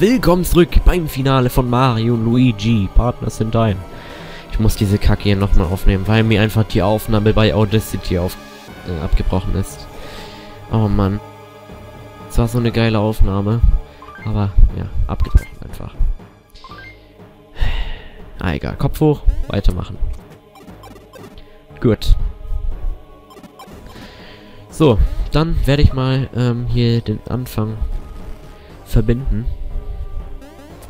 willkommen zurück beim Finale von Mario und Luigi, Partners in Time. Ich muss diese Kacke hier nochmal aufnehmen, weil mir einfach die Aufnahme bei Audacity abgebrochen ist. Oh Mann. Es war so eine geile Aufnahme, aber ja, abgebrochen einfach. Ah, egal, Kopf hoch, weitermachen. Gut. So, dann werde ich mal hier den Anfang verbinden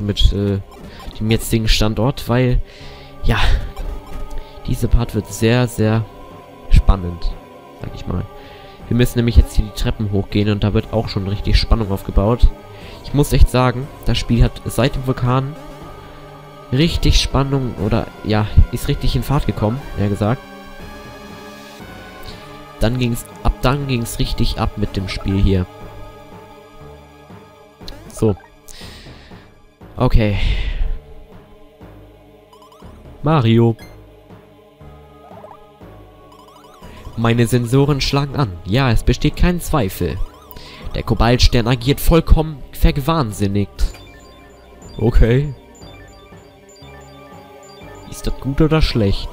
mit dem jetzigen Standort, weil ja, diese Part wird sehr, sehr spannend, sag ich mal. Wir müssen nämlich jetzt hier die Treppen hochgehen und da wird auch schon richtig Spannung aufgebaut. Ich muss echt sagen, das Spiel hat seit dem Vulkan richtig Spannung oder ja, ist richtig in Fahrt gekommen, eher gesagt. Dann ging es richtig ab mit dem Spiel hier. So. Okay. Mario. Meine Sensoren schlagen an. Ja, es besteht kein Zweifel. Der Kobaltstern agiert vollkommen verwahnsinnigt. Okay. Ist das gut oder schlecht?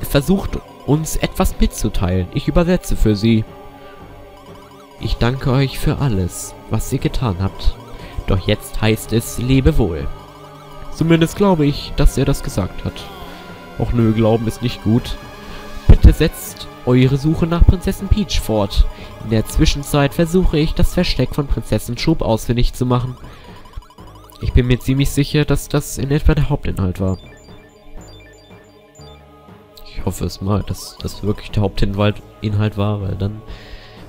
Es versucht uns etwas mitzuteilen. Ich übersetze für Sie. Ich danke euch für alles, was ihr getan habt. Doch jetzt heißt es, lebe wohl. Zumindest glaube ich, dass er das gesagt hat. Och nö, Glauben ist nicht gut. Bitte setzt eure Suche nach Prinzessin Peach fort. In der Zwischenzeit versuche ich, das Versteck von Prinzessin Schub ausfindig zu machen. Ich bin mir ziemlich sicher, dass das in etwa der Hauptinhalt war. Ich hoffe es mal, dass das wirklich der Hauptinhalt war, weil dann,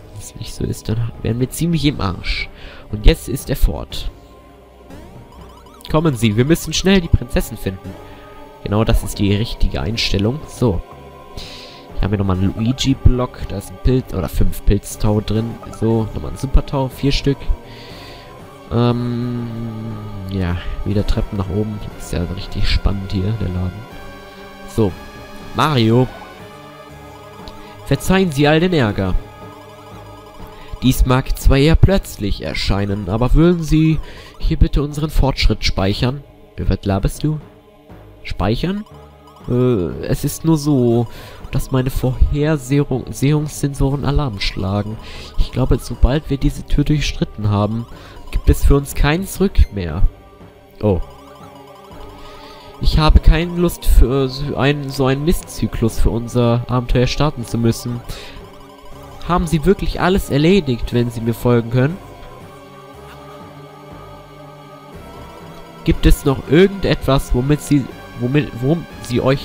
wenn es nicht so ist, dann wären wir ziemlich im Arsch. Und jetzt ist er fort. Kommen Sie, wir müssen schnell die Prinzessin finden. Genau, das ist die richtige Einstellung. So. Hier haben wir nochmal einen Luigi-Block. Da ist ein Pilz oder 5 Pilztau drin. So, nochmal ein Supertau, 4 Stück. Ja, wieder Treppen nach oben. Ist ja richtig spannend hier, der Laden. So. Mario. Verzeihen Sie all den Ärger. Dies mag zwar eher plötzlich erscheinen, aber würden Sie hier bitte unseren Fortschritt speichern? Was laberst du? Speichern? Es ist nur so, dass meine Vorhersehungssensoren Alarm schlagen. Ich glaube, sobald wir diese Tür durchschritten haben, gibt es für uns kein Zurück mehr. Oh. Ich habe keine Lust, für so einen Mistzyklus für unser Abenteuer starten zu müssen. Haben Sie wirklich alles erledigt, wenn Sie mir folgen können? Gibt es noch irgendetwas, worum Sie euch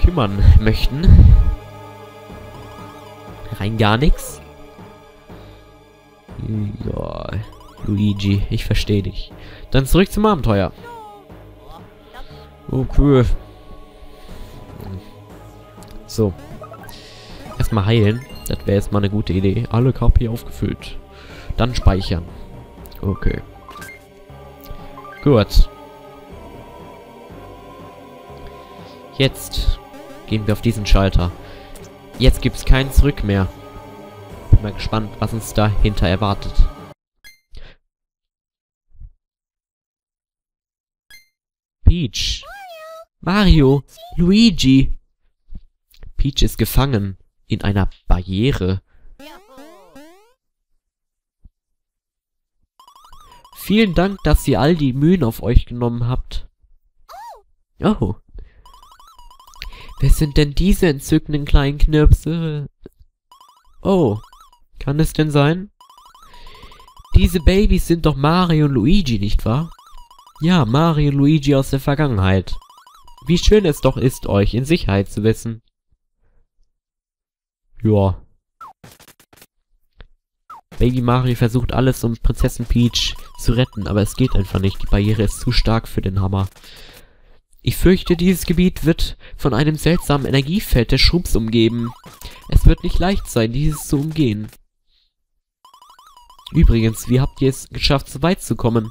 kümmern möchten? Rein gar nichts? Ja, Luigi, ich verstehe dich. Dann zurück zum Abenteuer. Okay. So. Erstmal heilen. Das wäre jetzt mal eine gute Idee. Alle KP aufgefüllt. Dann speichern. Okay. Gut. Jetzt gehen wir auf diesen Schalter. Jetzt gibt es kein Zurück mehr. Bin mal gespannt, was uns dahinter erwartet. Peach. Mario. Luigi. Peach ist gefangen. In einer Barriere. Vielen Dank, dass ihr all die Mühen auf euch genommen habt. Oh. Wer sind denn diese entzückenden kleinen Knirpse? Oh. Kann es denn sein? Diese Babys sind doch Mario und Luigi, nicht wahr? Ja, Mario und Luigi aus der Vergangenheit. Wie schön es doch ist, euch in Sicherheit zu wissen. Ja. Baby Mario versucht alles, um Prinzessin Peach zu retten, aber es geht einfach nicht. Die Barriere ist zu stark für den Hammer. Ich fürchte, dieses Gebiet wird von einem seltsamen Energiefeld der Shroobs umgeben. Es wird nicht leicht sein, dieses zu umgehen. Übrigens, wie habt ihr es geschafft, so weit zu kommen?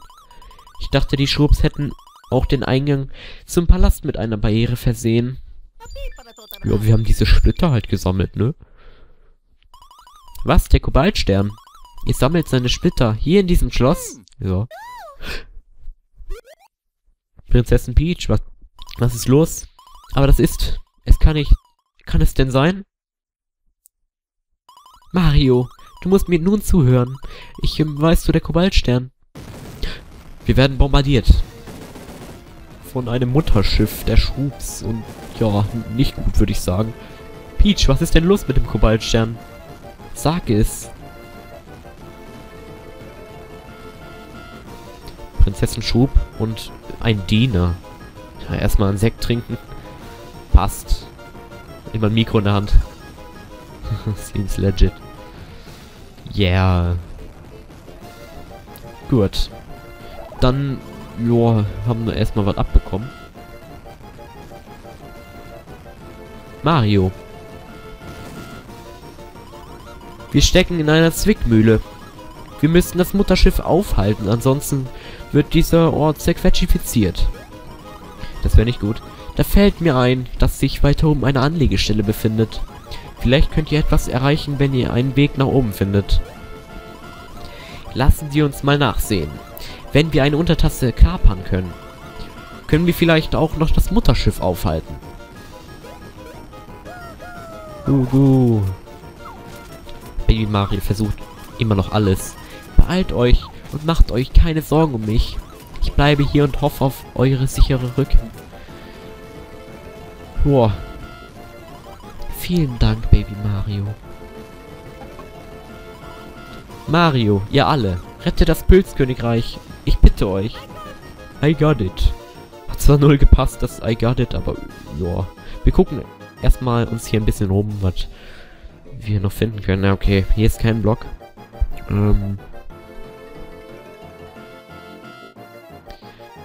Ich dachte, die Shroobs hätten auch den Eingang zum Palast mit einer Barriere versehen. Ja, wir haben diese Splitter halt gesammelt, ne? Was? Der Kobaltstern? Ihr sammelt seine Splitter hier in diesem Schloss? Ja. Prinzessin Peach, was ist los? Aber das ist... Es kann nicht... Kann es denn sein? Mario, du musst mir nun zuhören. Ich weiß zu der Kobaltstern. Wir werden bombardiert. Von einem Mutterschiff der Shroobs und... Ja, nicht gut, würde ich sagen. Peach, was ist denn los mit dem Kobaltstern? Sag es. Prinzessin Schub und ein Diener. Ja, erstmal einen Sekt trinken. Passt. Immer ein Mikro in der Hand. Seems legit. Yeah. Gut. Dann, ja, haben wir erstmal was abbekommen. Mario. Wir stecken in einer Zwickmühle. Wir müssen das Mutterschiff aufhalten, ansonsten wird dieser Ort zerquetschifiziert. Das wäre nicht gut. Da fällt mir ein, dass sich weiter oben eine Anlegestelle befindet. Vielleicht könnt ihr etwas erreichen, wenn ihr einen Weg nach oben findet. Lassen Sie uns mal nachsehen. Wenn wir eine Untertasse kapern können, können wir vielleicht auch noch das Mutterschiff aufhalten. Uhu. Baby Mario versucht immer noch alles. Beeilt euch und macht euch keine Sorgen um mich. Ich bleibe hier und hoffe auf eure sichere Rückkehr. Boah. Vielen Dank, Baby Mario. Mario, ihr alle, rette das Pilzkönigreich. Ich bitte euch. I got it. Hat zwar null gepasst, das I got it, aber ja. Wir gucken erstmal uns hier ein bisschen rum, was wir noch finden können. Ja, okay, hier ist kein Block.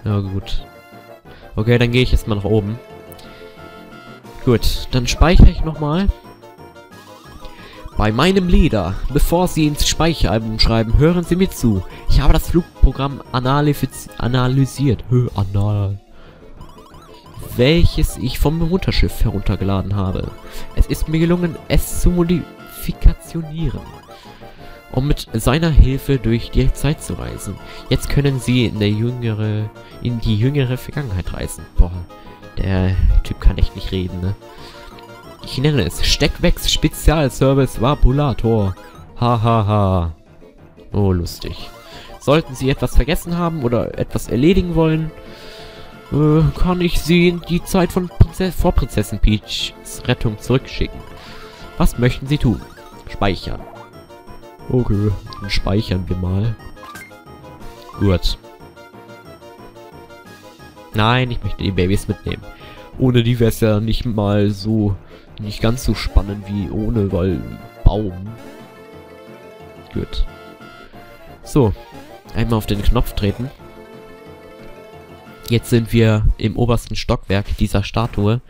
Na gut. Okay, dann gehe ich jetzt mal nach oben. Gut, dann speichere ich nochmal. Bei meinem Leder. Bevor Sie ins Speicheralbum schreiben, hören Sie mir zu. Ich habe das Flugprogramm analysiert. Welches ich vom Mutterschiff heruntergeladen habe. Es ist mir gelungen, es zu modifikationieren, um mit seiner Hilfe durch die Zeit zu reisen. Jetzt können Sie in die jüngere Vergangenheit reisen. Boah, der Typ kann echt nicht reden, ne? Ich nenne es Steckwechs Spezialservice Vapulator. Hahaha. Oh, lustig. Sollten Sie etwas vergessen haben oder etwas erledigen wollen, kann ich Sie in die Zeit von Prinzessin Peachs Rettung zurückschicken. Was möchten Sie tun? Speichern. Okay, dann speichern wir mal. Gut. Nein, ich möchte die Babys mitnehmen. Ohne die wäre es ja nicht ganz so spannend wie ohne, weil Baum. Gut. So, einmal auf den Knopf treten. Jetzt sind wir im obersten Stockwerk dieser Statue.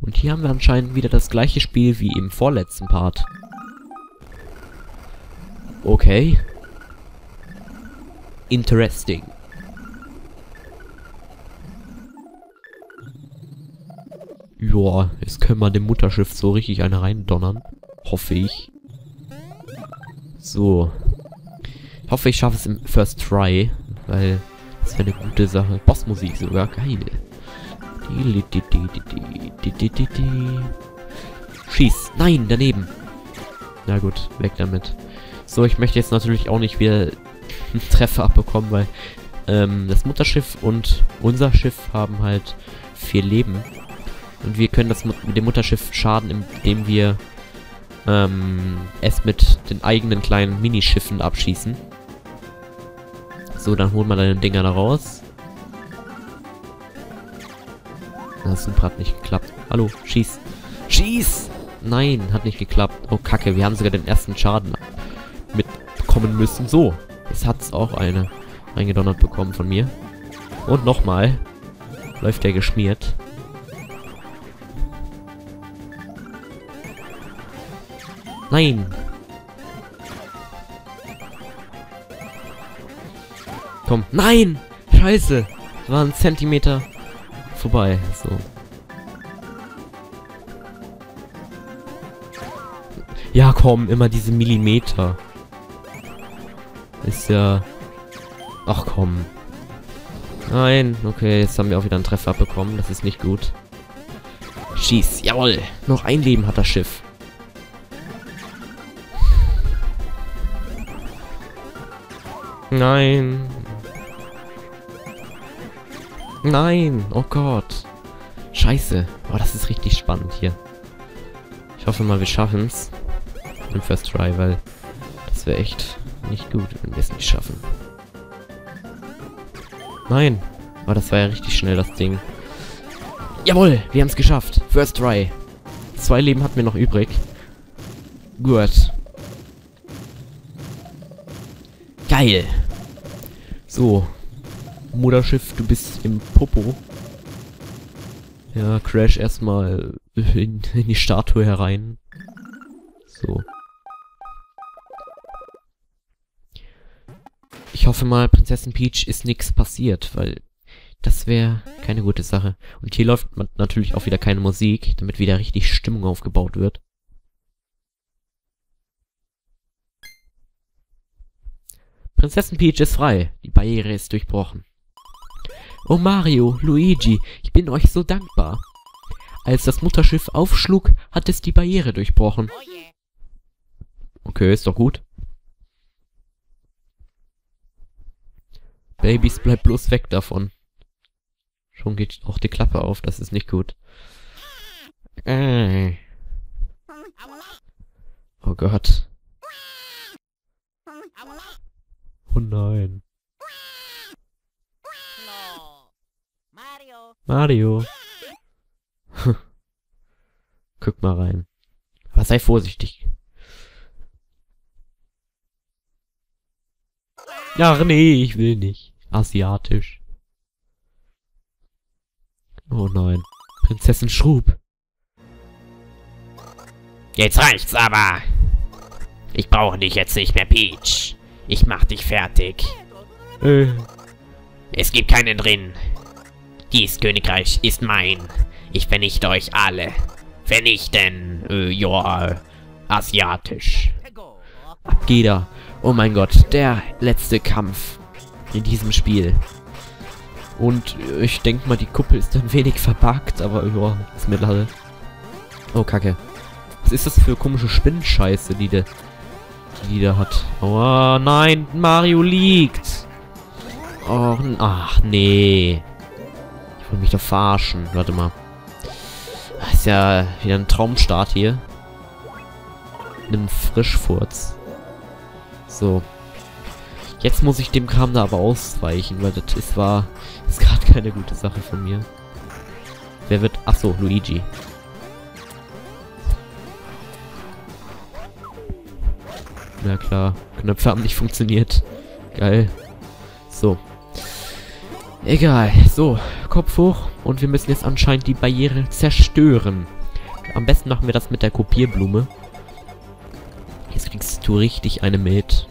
Und hier haben wir anscheinend wieder das gleiche Spiel wie im vorletzten Part. Okay. Interesting. Joa, jetzt können wir dem Mutterschiff so richtig eine reindonnern. Hoffe ich. So. Ich hoffe, ich schaffe es im First Try, weil... Das wäre eine gute Sache. Bossmusik sogar. Geil. Schieß. Nein, daneben. Na gut, weg damit. So, ich möchte jetzt natürlich auch nicht wieder einen Treffer abbekommen, weil das Mutterschiff und unser Schiff haben halt 4 Leben. Und wir können das mit dem Mutterschiff schaden, indem wir es mit den eigenen kleinen Minischiffen abschießen. So, dann holen wir deine Dinger da raus. Das hat nicht geklappt. Hallo, schieß. Schieß! Nein, hat nicht geklappt. Oh, kacke, wir haben sogar den ersten Schaden mitbekommen müssen. So, jetzt hat es auch eine reingedonnert bekommen von mir. Und nochmal. Läuft der geschmiert. Nein! Komm. Nein! Scheiße! War ein Zentimeter vorbei. So. Ja, komm. Immer diese Millimeter. Ist ja... Ach, komm. Nein. Okay, jetzt haben wir auch wieder einen Treffer bekommen. Das ist nicht gut. Schieß. Jawohl. Noch ein Leben hat das Schiff. Nein. Nein. Oh Gott. Scheiße. Oh, das ist richtig spannend hier. Ich hoffe mal, wir schaffen's. Im First Try, weil das wäre echt nicht gut, wenn wir es nicht schaffen. Nein. Oh, das war ja richtig schnell, das Ding. Jawohl, wir haben es geschafft. First Try. 2 Leben hatten wir noch übrig. Gut. Geil. So. Mutterschiff, du bist im Popo. Ja, Crash erstmal in die Statue herein. So. Ich hoffe mal, Prinzessin Peach ist nichts passiert, weil das wäre keine gute Sache. Und hier läuft natürlich auch wieder keine Musik, damit wieder richtig Stimmung aufgebaut wird. Prinzessin Peach ist frei. Die Barriere ist durchbrochen. Oh Mario, Luigi, ich bin euch so dankbar. Als das Mutterschiff aufschlug, hat es die Barriere durchbrochen. Okay, ist doch gut. Babys, bleibt bloß weg davon. Schon geht auch die Klappe auf, das ist nicht gut. Oh Gott. Oh nein. Mario. Guck mal rein. Aber sei vorsichtig. Ach nee, ich will nicht. Asiatisch. Oh nein. Prinzessin Schub. Jetzt reicht's aber. Ich brauche dich jetzt nicht mehr, Peach. Ich mach dich fertig. Es gibt keinen drin. Dies Königreich ist mein. Ich vernichte euch alle. Vernichten. Ja. Asiatisch. Ab geht er. Oh mein Gott. Der letzte Kampf in diesem Spiel. Und ich denke mal, die Kuppel ist ein wenig verbuggt, aber ja, ist mir leid. Oh, Kacke. Was ist das für komische Spinnenscheiße, die da hat? Oh, nein. Mario liegt. Oh, ach, nee. Ich will mich doch verarschen. Warte mal. Das ist ja wieder ein Traumstart hier. Nimm Frischfurz. So. Jetzt muss ich dem Kram da aber ausweichen, weil das war... Das ist gerade keine gute Sache von mir. Wer wird... Achso, Luigi. Na klar. Knöpfe haben nicht funktioniert. Geil. So. Egal. So. Kopf hoch. Und wir müssen jetzt anscheinend die Barriere zerstören. Am besten machen wir das mit der Kopierblume. Jetzt kriegst du richtig eine mit.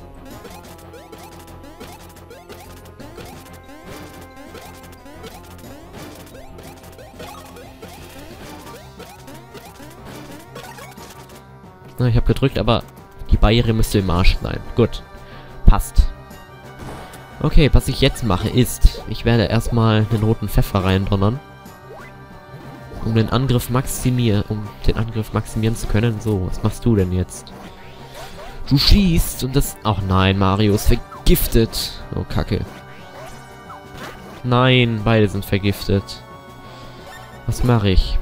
Na, ich habe gedrückt, aber die Barriere müsste im Arsch sein. Gut. Passt. Okay, was ich jetzt mache ist, ich werde erstmal den roten Pfeffer reindonnern. Um den Angriff maximieren zu können. So, was machst du denn jetzt? Du schießt und das... Ach nein, Mario ist vergiftet. Oh, Kacke. Nein, beide sind vergiftet. Was mache ich?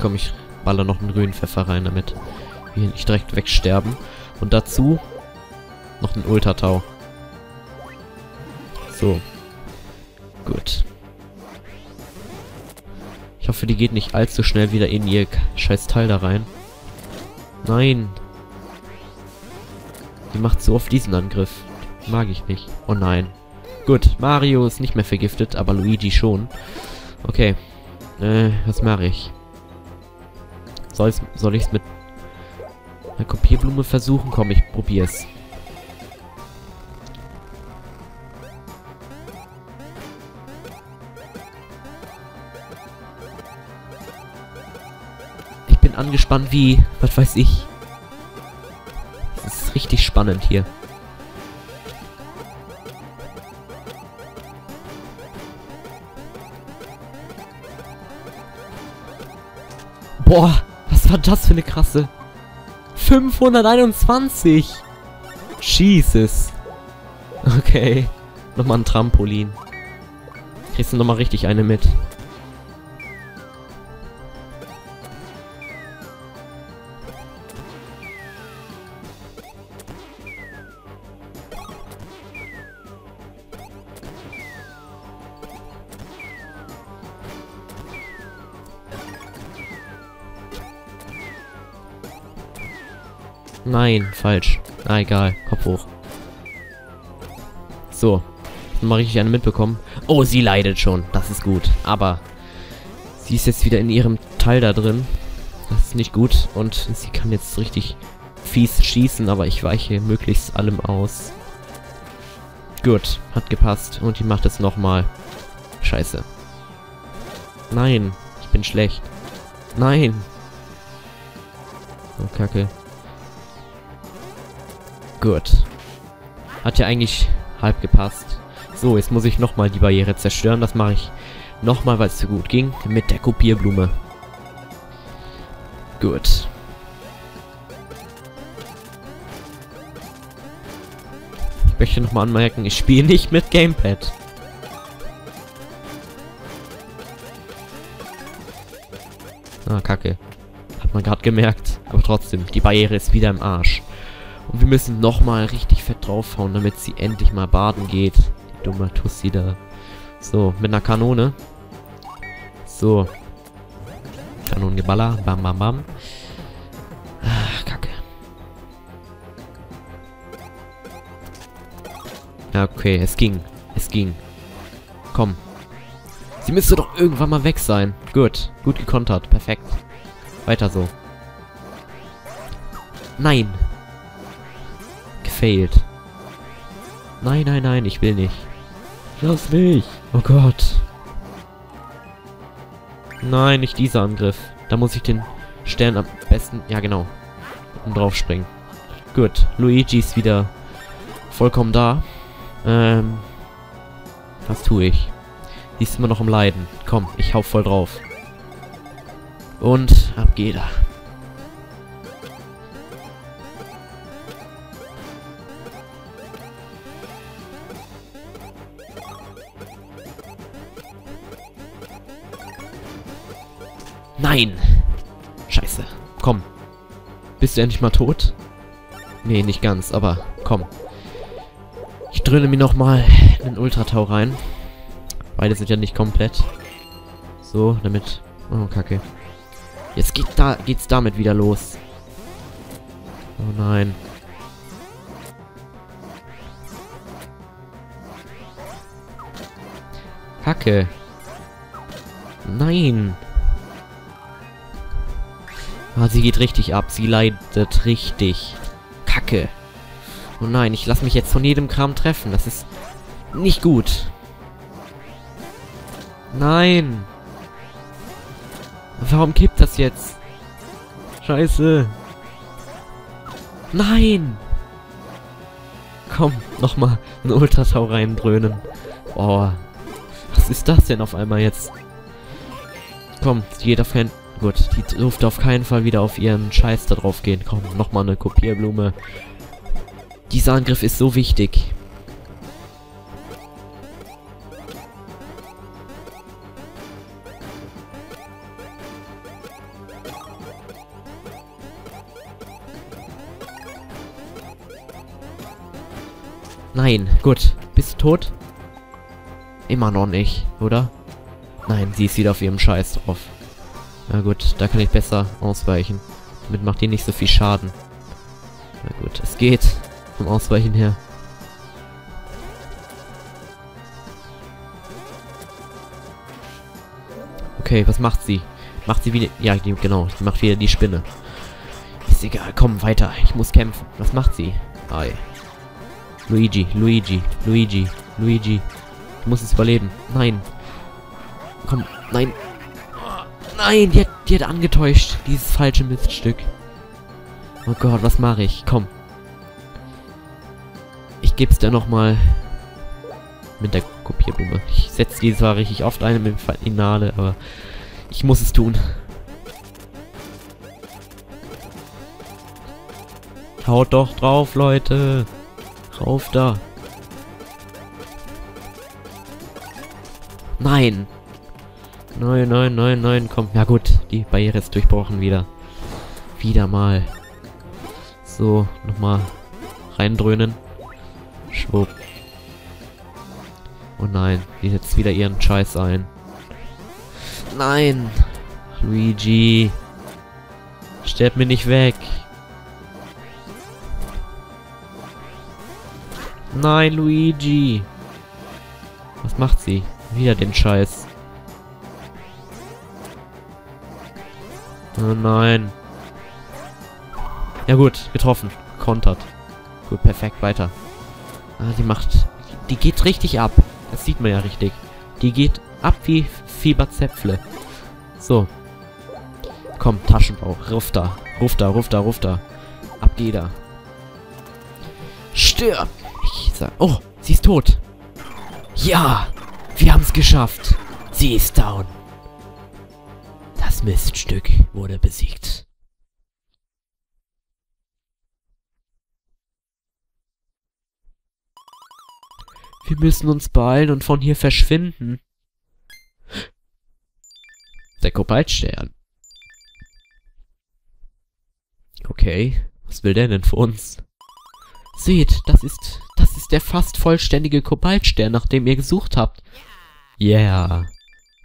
Komm, ich baller noch einen grünen Pfeffer rein, damit wir nicht direkt wegsterben. Und dazu noch einen Ultratau. So. Gut. Ich hoffe, die geht nicht allzu schnell wieder in ihr scheiß Teil da rein. Nein. Die macht so oft diesen Angriff. Mag ich nicht. Oh nein. Gut, Mario ist nicht mehr vergiftet, aber Luigi schon. Okay. Was mache ich? Soll ich es mit einer Kopierblume versuchen? Komm, ich probier's. Ich bin angespannt wie, was weiß ich. Es ist richtig spannend hier. Boah, was war das für eine krasse? 521! Jesus! Okay. Nochmal ein Trampolin. Kriegst du nochmal richtig eine mit. Nein, falsch. Ah, egal. Kopf hoch. So. Mal richtig eine mitbekommen. Oh, sie leidet schon. Das ist gut. Aber sie ist jetzt wieder in ihrem Teil da drin. Das ist nicht gut. Und sie kann jetzt richtig fies schießen, aber ich weiche möglichst allem aus. Gut. Hat gepasst. Und die macht es nochmal. Scheiße. Nein. Ich bin schlecht. Nein. Oh, Kacke. Gut. Hat ja eigentlich halb gepasst. So, jetzt muss ich nochmal die Barriere zerstören. Das mache ich nochmal, weil es so gut ging. Mit der Kopierblume. Gut. Ich möchte nochmal anmerken, ich spiele nicht mit Gamepad. Ah, Kacke. Hat man gerade gemerkt. Aber trotzdem, die Barriere ist wieder im Arsch. Und wir müssen nochmal richtig fett draufhauen, damit sie endlich mal baden geht. Die dumme Tussi da. So, mit einer Kanone. So. Kanonengeballer. Bam, bam, bam. Ach, Kacke. Ja, okay, es ging. Es ging. Komm. Sie müsste doch irgendwann mal weg sein. Gut. Gut gekontert. Perfekt. Weiter so. Nein. Gefailt. Nein, nein, nein, ich will nicht. Lass mich. Oh Gott. Nein, nicht dieser Angriff. Da muss ich den Stern am besten... Ja, genau. Um drauf springen. Gut. Luigi ist wieder vollkommen da. Was tue ich? Die ist immer noch am Leiden. Komm, ich hau voll drauf. Und ab geht er. Nein! Scheiße. Komm. Bist du endlich mal tot? Nee, nicht ganz, aber komm. Ich dröhne mir nochmal einen Ultratau rein. Beide sind ja nicht komplett. So, damit... Oh, Kacke. Jetzt geht's damit wieder los. Oh nein. Kacke. Nein! Ah, sie geht richtig ab. Sie leidet richtig. Kacke. Oh nein, ich lasse mich jetzt von jedem Kram treffen. Das ist nicht gut. Nein. Warum kippt das jetzt? Scheiße. Nein. Komm, nochmal einen Ultratau reindröhnen. Oh. Was ist das denn auf einmal jetzt? Komm, jeder Fan... Gut, die durfte auf keinen Fall wieder auf ihren Scheiß da drauf gehen. Komm, nochmal eine Kopierblume. Dieser Angriff ist so wichtig. Nein, gut. Bist du tot? Immer noch nicht, oder? Nein, sie ist wieder auf ihrem Scheiß drauf. Na gut, da kann ich besser ausweichen. Damit macht ihr nicht so viel Schaden. Na gut, es geht vom Ausweichen her. Okay, was macht sie? Macht sie wieder... Ja, genau, sie macht wieder die Spinne. Ist egal, komm, weiter. Ich muss kämpfen. Was macht sie? Ei. Luigi, Luigi, Luigi, Luigi. Du musst es überleben. Nein. Komm, nein. Nein, die hat angetäuscht. Dieses falsche Miststück. Oh Gott, was mache ich? Komm. Ich geb's dir nochmal mit der Kopierblume. Ich setze die zwar richtig oft ein im Finale, aber ich muss es tun. Haut doch drauf, Leute. Rauf da. Nein. Nein, nein, nein, nein, komm. Ja gut, die Barriere ist durchbrochen wieder. Wieder mal. So, nochmal reindröhnen. Schwupp. Oh nein, die setzt wieder ihren Scheiß ein. Nein! Luigi! Sterb mir nicht weg! Nein, Luigi! Was macht sie? Wieder den Scheiß. Oh nein. Ja gut, getroffen. Kontert. Gut, perfekt, weiter. Ah, die macht... Die geht richtig ab. Das sieht man ja richtig. Die geht ab wie Fieberzäpfle. So. Komm, Taschenbau. Ruf da. Ruf da, ruf da, ruf da. Ab geht da. Stirb! Ich sag... Oh, sie ist tot. Ja! Wir haben es geschafft. Sie ist down. Das Miststück wurde besiegt. Wir müssen uns beeilen und von hier verschwinden. Der Kobaltstern. Okay, was will der denn von uns? Seht, das ist der fast vollständige Kobaltstern, nach dem ihr gesucht habt. Yeah.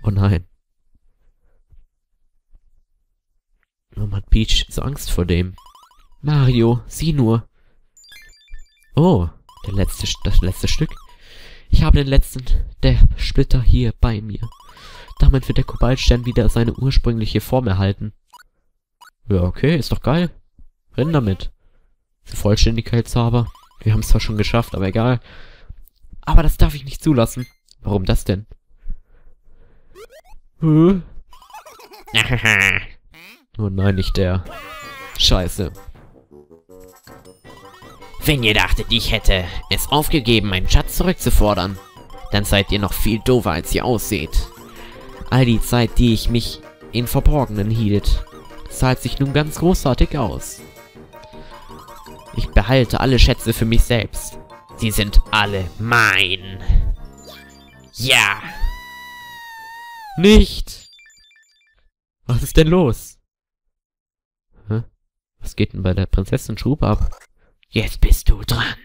Oh nein. Warum hat Peach so Angst vor dem? Mario, sieh nur. Oh, das letzte Stück. Ich habe den letzten der Splitter hier bei mir. Damit wird der Kobaltstern wieder seine ursprüngliche Form erhalten. Ja, okay, ist doch geil. Renn damit. Für Vollständigkeitshaber. Wir haben es zwar schon geschafft, aber egal. Aber das darf ich nicht zulassen. Warum das denn? Huh? Oh nein, nicht der. Scheiße. Wenn ihr dachtet, ich hätte es aufgegeben, meinen Schatz zurückzufordern, dann seid ihr noch viel doofer, als ihr ausseht. All die Zeit, die ich mich im Verborgenen hielt, zahlt sich nun ganz großartig aus. Ich behalte alle Schätze für mich selbst. Sie sind alle mein. Ja. Nicht. Was ist denn los? Hä? Was geht denn bei der Prinzessin Schub ab? Jetzt bist du dran.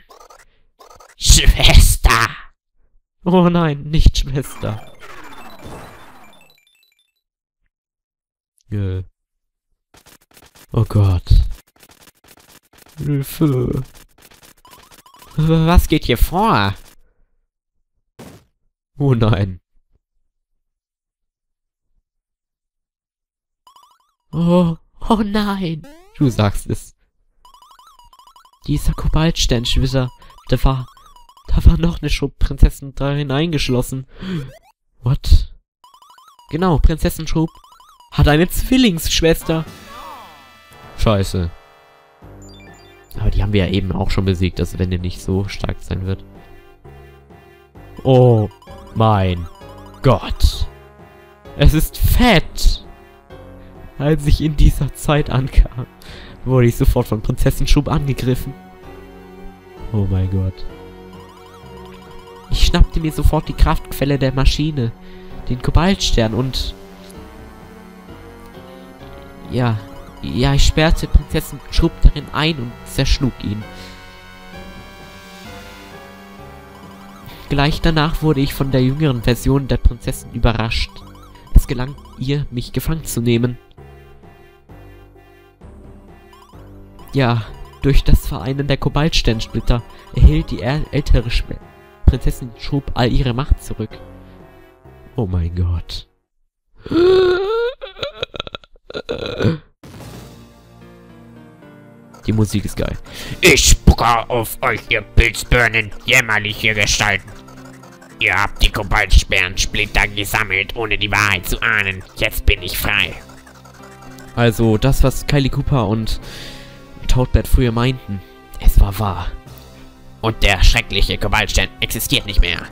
Schwester. Oh nein, nicht Schwester. Oh Gott. Hilfe. Was geht hier vor? Oh nein. Oh nein. Du sagst es. Dieser Kobaltsternschwisser, da war noch eine Prinzessin da hineingeschlossen. What? Genau, Prinzessin Schub hat eine Zwillingsschwester. Scheiße. Aber die haben wir ja eben auch schon besiegt, also wenn der nicht so stark sein wird. Oh mein Gott. Es ist fett. Als ich in dieser Zeit ankam, wurde ich sofort von Prinzessin Schub angegriffen. Oh mein Gott. Ich schnappte mir sofort die Kraftquelle der Maschine, den Kobaltstern und... Ja, ich sperrte Prinzessin Schub darin ein und zerschlug ihn. Gleich danach wurde ich von der jüngeren Version der Prinzessin überrascht. Es gelang ihr, mich gefangen zu nehmen. Ja, durch das Vereinen der Kobaltsternsplitter erhielt die ältere Prinzessin Schub all ihre Macht zurück. Oh mein Gott. Die Musik ist geil. Ich spucke auf euch, ihr Pilzbirnen, jämmerliche Gestalten. Ihr habt die Kobaltsternsplitter gesammelt, ohne die Wahrheit zu ahnen. Jetzt bin ich frei. Also, das, was Kylie Cooper und Toadbert früher meinten. Es war wahr. Und der schreckliche Kobaltstern existiert nicht mehr.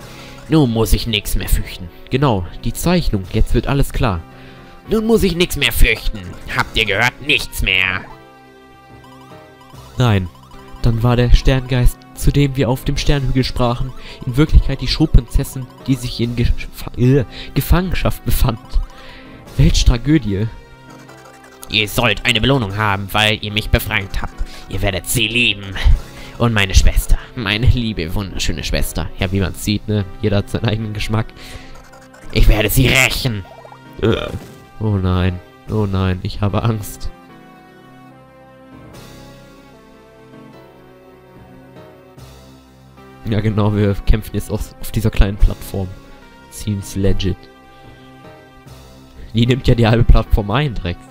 Nun muss ich nichts mehr fürchten. Genau, die Zeichnung. Jetzt wird alles klar. Nun muss ich nichts mehr fürchten. Habt ihr gehört? Nichts mehr. Nein. Dann war der Sterngeist, zu dem wir auf dem Sternhügel sprachen, in Wirklichkeit die Schubprinzessin, die sich in Gefangenschaft befand. Welch Tragödie. Ihr sollt eine Belohnung haben, weil ihr mich befreit habt. Ihr werdet sie lieben. Und meine Schwester. Meine liebe, wunderschöne Schwester. Ja, wie man es sieht, ne? Jeder hat seinen eigenen Geschmack. Ich werde sie rächen. Oh nein. Oh nein, ich habe Angst. Ja genau, wir kämpfen jetzt auf dieser kleinen Plattform. Seems legit. Die nimmt ja die halbe Plattform ein, direkt.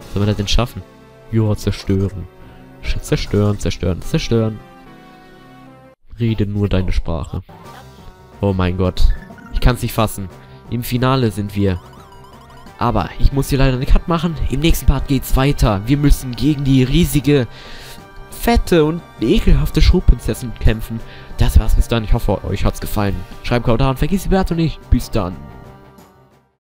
Was soll man das denn schaffen? Joa, zerstören. Zerstören, zerstören, zerstören. Rede nur deine Sprache. Oh mein Gott. Ich kann's nicht fassen. Im Finale sind wir. Aber ich muss hier leider einen Cut machen. Im nächsten Part geht's weiter. Wir müssen gegen die riesige, fette und ekelhafte Schroobprinzessin kämpfen. Das war's bis dann. Ich hoffe, euch hat's gefallen. Schreibt Kommentare und vergiss die Bewertung nicht. Bis dann.